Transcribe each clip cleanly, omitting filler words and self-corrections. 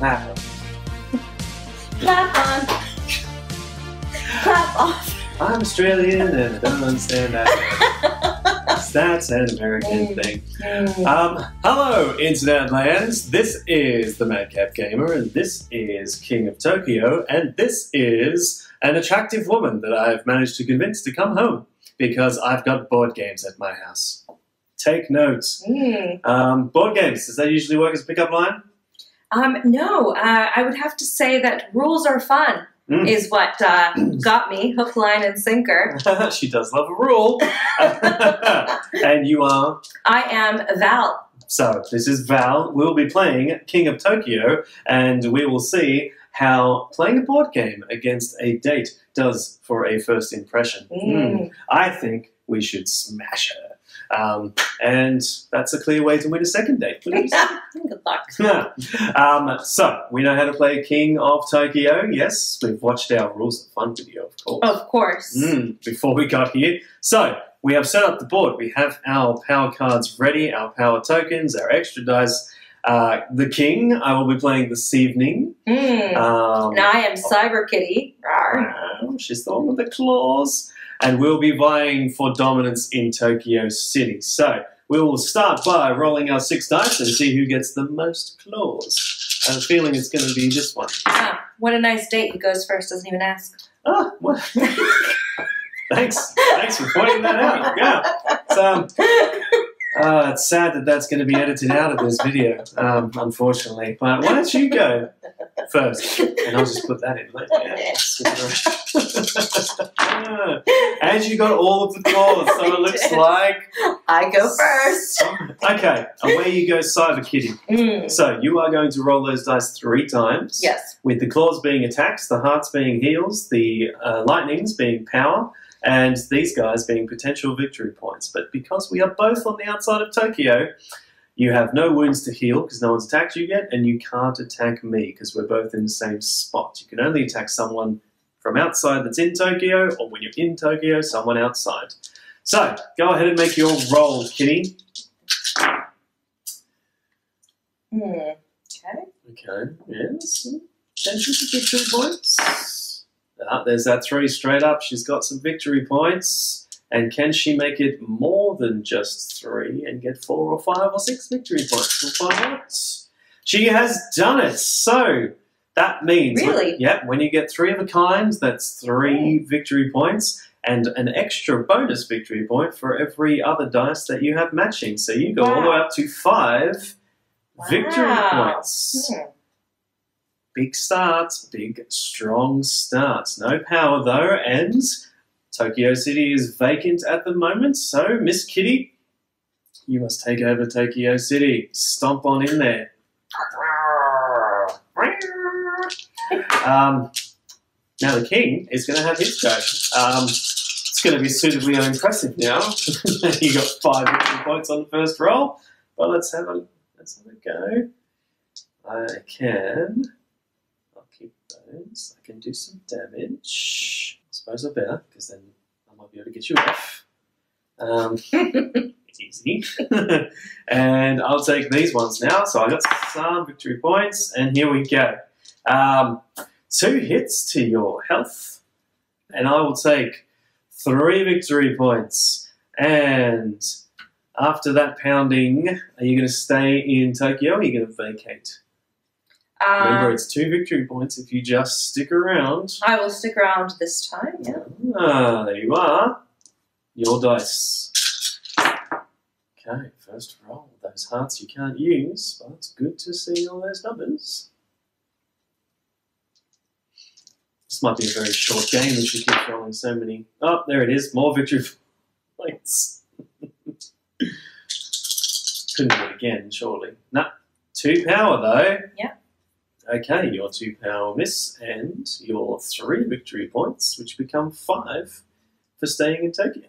Wow. Clap on. Clap off. I'm Australian and don't understand that. That's an American thing. Hello, Internet lands. This is the Madcap Gamer, and this is King of Tokyo, and this is an attractive woman that I've managed to convince to come home because I've got board games at my house. Take notes. Board games, does that usually work as a pickup line? No, I would have to say that rules are fun is what got me, hook, line, and sinker. She does love a rule. And you are? I am Val. So this is Val. We'll be playing King of Tokyo, and we will see how playing a board game against a date does for a first impression. I think we should smash her. And that's a clear way to win a second date, please. Good luck. Yeah. So, we know how to play King of Tokyo. Yes, we've watched our Rules of Fun video, of course. Of course. Before we got here. So, we have set up the board. We have our power cards ready, our power tokens, our extra dice. The king I will be playing this evening. Now I am Cyber Kitty. She's the one with the claws. And we'll be vying for dominance in Tokyo City. So we will start by rolling our 6 dice and see who gets the most claws. I have a feeling it's going to be this one. Ah, what a nice date. He goes first, doesn't even ask. Ah, well. Thanks. Thanks for pointing that out. Yeah. It's sad that that's going to be edited out of this video, unfortunately. But why don't you go first? And I'll just put that in later. Yeah. And you got all of the claws, so it looks like... I go first. Okay, away you go, Cyber Kitty. So you are going to roll those dice 3 times. Yes. With the claws being attacks, the hearts being heals, the lightnings being power, and these guys being potential victory points. But because we are both on the outside of Tokyo, you have no wounds to heal because no one's attacked you yet, and you can't attack me because we're both in the same spot. You can only attack someone from outside that's in Tokyo, or when you're in Tokyo, someone outside. So, go ahead and make your roll, Kitty. Okay. Okay, yes. Potential for victory points. There's that 3 straight up. She's got some victory points. And can she make it more than just 3 and get 4 or 5 or 6 victory points? We'll find out. She has done it. So that means... Really? When you get 3 of a kind, that's 3 victory points and an extra bonus victory point for every other dice that you have matching. So you go all the way up to 5 victory points. Big starts, big strong starts. No power though, and Tokyo City is vacant at the moment, so Miss Kitty, you must take over Tokyo City. Stomp on in there. Now the king is going to have his go. It's going to be suitably unimpressive now. You got 5 victory points on the first roll. Well, let's have a go. I can... I can do some damage. I suppose I better, because then I might be able to get you off. It's easy. And I'll take these ones now. So I got some victory points, and here we go. 2 hits to your health, and I will take 3 victory points. And after that pounding, are you going to stay in Tokyo, or are you going to vacate? Remember, it's 2 victory points if you just stick around. I will stick around this time, yeah. Ah, there you are. Your dice. Okay, first roll. Those hearts you can't use, but it's good to see all those numbers. This might be a very short game if you keep rolling so many. Oh, there it is. More victory points. Couldn't do it again, surely. No. 2 power, though. Yeah. Okay, your 2 power miss and your 3 victory points, which become 5 for staying in Tokyo.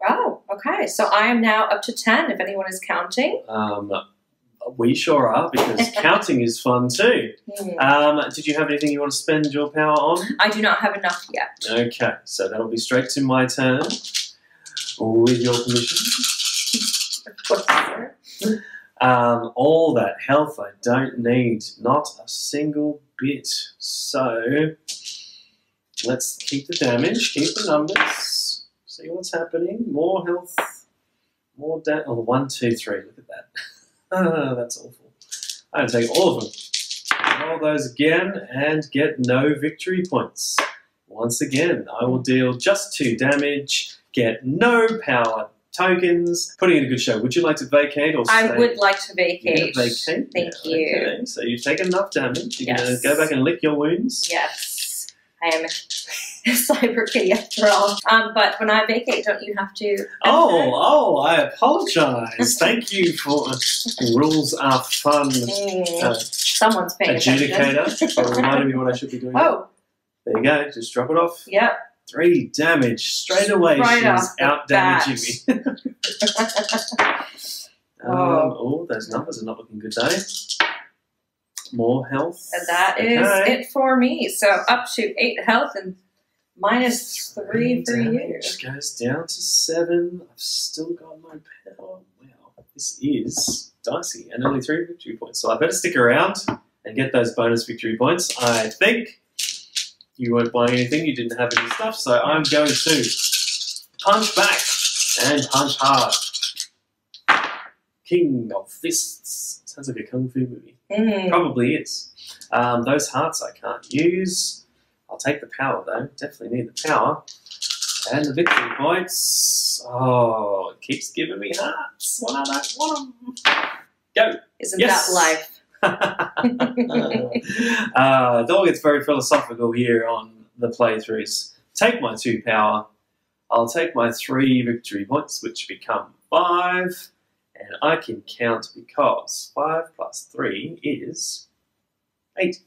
Wow, okay. So I am now up to 10 if anyone is counting. We sure are, because counting is fun too. Did you have anything you want to spend your power on? I do not have enough yet. Okay, so that'll be straight to my turn. With your permission. Of course, sir. All that health I don't need, not a single bit. So let's keep the damage, keep the numbers, see what's happening. More health, more damage. Oh, 1, 2, 3. Look at that. That's awful. I'm going to take all of them. Roll those again and get no victory points. Once again, I will deal just 2 damage, get no power tokens. Putting in a good show. Would you like to vacate or stay? I would like to vacate. Yeah, vacate. Thank you. Okay. So you've taken enough damage. You're going to go back and lick your wounds. Yes. I am a cyber kitty after all. But when I vacate, don't you have to... Oh, I apologise. Thank you for... Rules are fun. Someone's paying adjudicator. Reminded me what I should be doing. Oh. There you go. Just drop it off. Yep. 3 damage. Straight away, she's out-damaging me. Oh, those numbers are not looking good, though. More health. And that is it for me. So up to 8 health and minus 3 for you. Goes down to 7. I've still got my power. Wow, this is dicey. And only 3 victory points. So I better stick around and get those bonus victory points, I think. You weren't buying anything, you didn't have any stuff, so I'm going to punch back and punch hard. King of Fists. Sounds like a kung fu movie. Probably is. Those hearts I can't use. I'll take the power, though. Definitely need the power. And the victory points. Oh, it keeps giving me hearts. When I don't want them. Go. Isn't that life? It all gets very philosophical here on the playthroughs. Take my 2 power, I'll take my 3 victory points, which become 5, and I can count because 5 plus 3 is 8.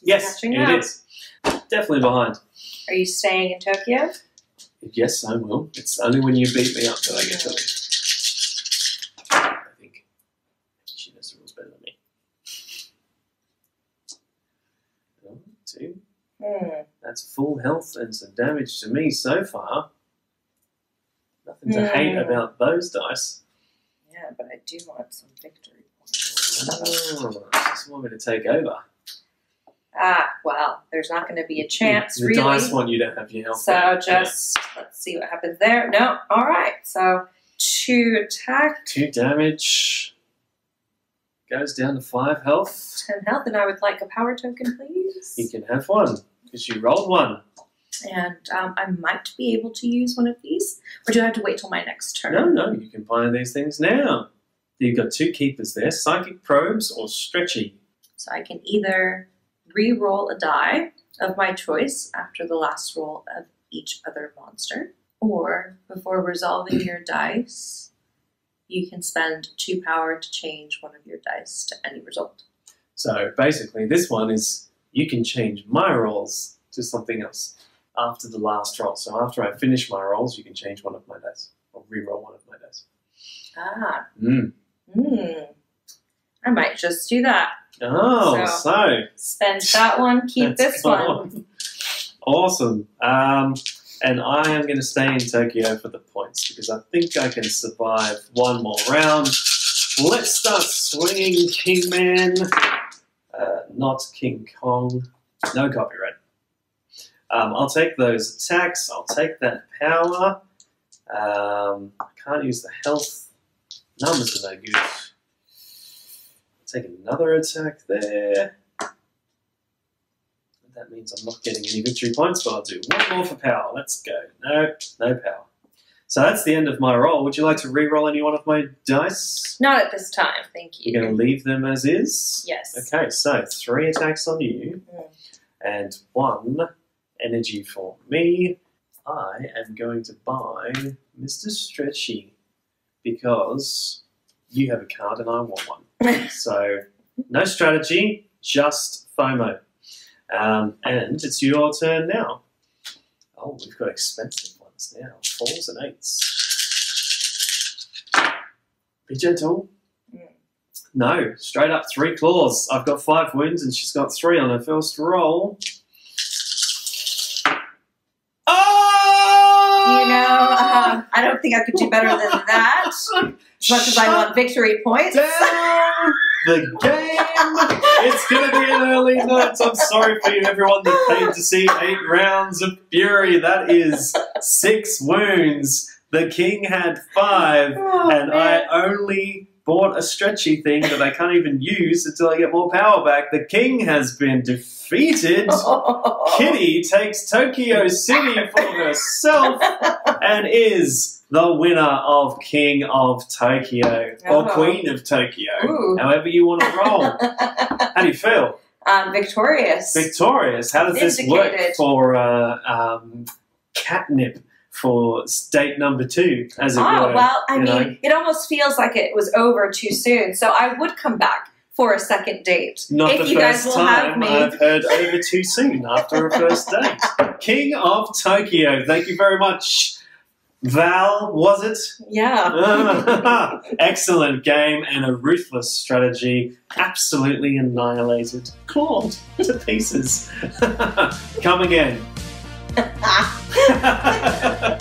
Yes, it is. Definitely behind. Are you staying in Tokyo? Yes, I will. It's only when you beat me up that I get to leave. That's full health and some damage to me so far. Nothing to hate about those dice. Yeah, but I do want some victory points. Oh, I just want me to take over. Ah, well, there's not going to be a chance, the really. The dice want you to have your health. So back. Let's see what happens there. No, all right. So 2 attack. 2 damage. Goes down to 5 health. 10 health, and I would like a power token, please. You can have one, because you rolled one. And I might be able to use one of these, or do I have to wait till my next turn? No, no, you can buy these things now. You've got 2 keepers there, Psychic Probes or Stretchy. So I can either re-roll a die of my choice after the last roll of each other monster, or before resolving your dice, you can spend 2 power to change one of your dice to any result. So basically this one is, you can change my rolls to something else after the last roll. So after I finish my rolls, you can change one of my dice, or re-roll one of my dice. Ah. I might just do that. Oh, so. Spend that one, keep this one. Awesome. And I am going to stay in Tokyo for the points because I think I can survive one more round. Let's start swinging, Kingman. Not King Kong. No copyright. I'll take those attacks. I'll take that power. I can't use the health. Numbers are no good. Take another attack there. That means I'm not getting any victory points, but I'll do one more for power. Let's go. No, no power. So that's the end of my roll. Would you like to re-roll any one of my dice? Not at this time, thank you. You're going to leave them as is? Yes. Okay, so 3 attacks on you and 1 energy for me. I am going to buy Mr. Stretchy because you have a card and I want one. So no strategy, just FOMO. And it's your turn now. Oh, we've got expensive ones now. 4s and 8s. Be gentle. No, straight up 3 claws. I've got 5 wounds and she's got 3 on her first roll. Oh! You know, I don't think I could do better than that. As much as I want victory points. The game. It's going to be an early night. I'm sorry for you, everyone that paid to see 8 rounds of fury. That is 6 wounds. The king had 5, and man. I only bought a stretchy thing that I can't even use until I get more power back. The king has been defeated. Kitty takes Tokyo City for herself and is the winner of King of Tokyo, or Queen of Tokyo, however you want to roll. How do you feel? Victorious. Victorious. How does this work for catnip? For state number 2, as it were. Well, I mean, it almost feels like it was over too soon. So I would come back for a second date. Not the first time I've heard over too soon after a first date. King of Tokyo, thank you very much. Val, was it? Yeah. Excellent game and a ruthless strategy. Absolutely annihilated. Clawed to pieces. Come again. Ha ha ha.